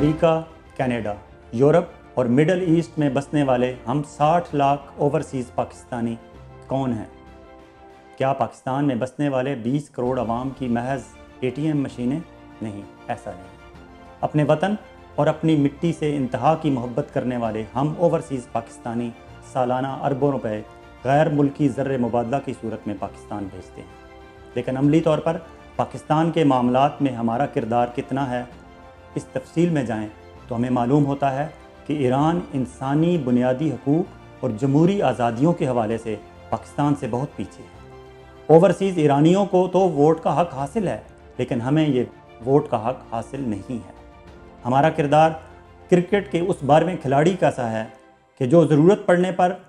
America, Canada, Europe और Middle East में बसने वाले हम 60 लाख ओवरसीज़ पाकिस्तानी कौन हैं? क्या पाकिस्तान में बसने वाले 20 करोड़ आवाम की महज ATM मशीनें? नहीं, ऐसा नहीं। अपने वतन और अपनी मिट्टी से इंतहा की मोहब्बत करने वाले हम ओवरसीज़ पाकिस्तानी सालाना अरबों रुपए गैर मुल्की ज़र्रे मुबादला की सूरत में पाकिस्तान भेजते हैं, लेकिन अमली तौर पर पाकिस्तान के मामलात में हमारा किरदार कितना है? इस तफसील में जाएं तो हमें मालूम होता है कि ईरान इंसानी बुनियादी हकूक़ और जमहूरी आज़ादियों के हवाले से पाकिस्तान से बहुत पीछे है। ओवरसीज़ ईरानियों को तो वोट का हक़ हासिल है, लेकिन हमें ये वोट का हक़ हासिल नहीं है। हमारा किरदार क्रिकेट के उस 12वें खिलाड़ी का सा है कि जो ज़रूरत पड़ने पर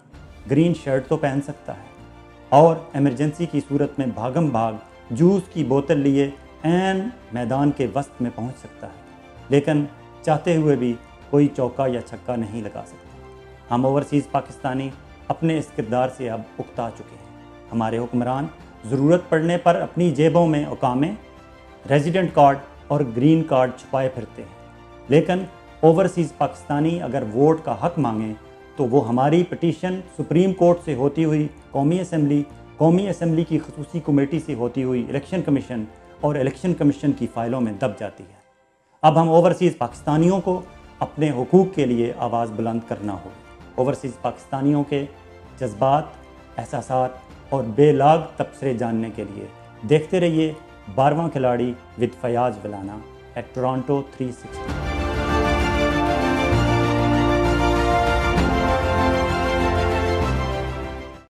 ग्रीन शर्ट तो पहन सकता है और एमरजेंसी की सूरत में भागम भाग जूस की बोतल लिए ऐन मैदान के वस्त में पहुंच सकता है, लेकिन चाहते हुए भी कोई चौका या छक्का नहीं लगा सकता। हम ओवरसीज़ पाकिस्तानी अपने इस किरदार से अब उकता चुके हैं। हमारे हुक्मरान ज़रूरत पड़ने पर अपनी जेबों में औकामें, रेजिडेंट कार्ड और ग्रीन कार्ड छुपाए फिरते हैं, लेकिन ओवरसीज़ पाकिस्तानी अगर वोट का हक़ मांगें तो वो हमारी पटिशन सुप्रीम कोर्ट से होती हुई कौमी असम्बली की खसूसी कमेटी से होती हुई इलेक्शन कमीशन और इलेक्शन कमीशन की फ़ाइलों में दब जाती है। अब हम ओवरसीज़ पाकिस्तानियों को अपने हुकूक़ के लिए आवाज़ बुलंद करना होगी। ओवरसीज़ पाकिस्तानियों के जज्बात, एहसासात और बेलाग तबसरे जानने के लिए देखते रहिए 12वां खिलाड़ी with Fayaz Walana at Toronto 360।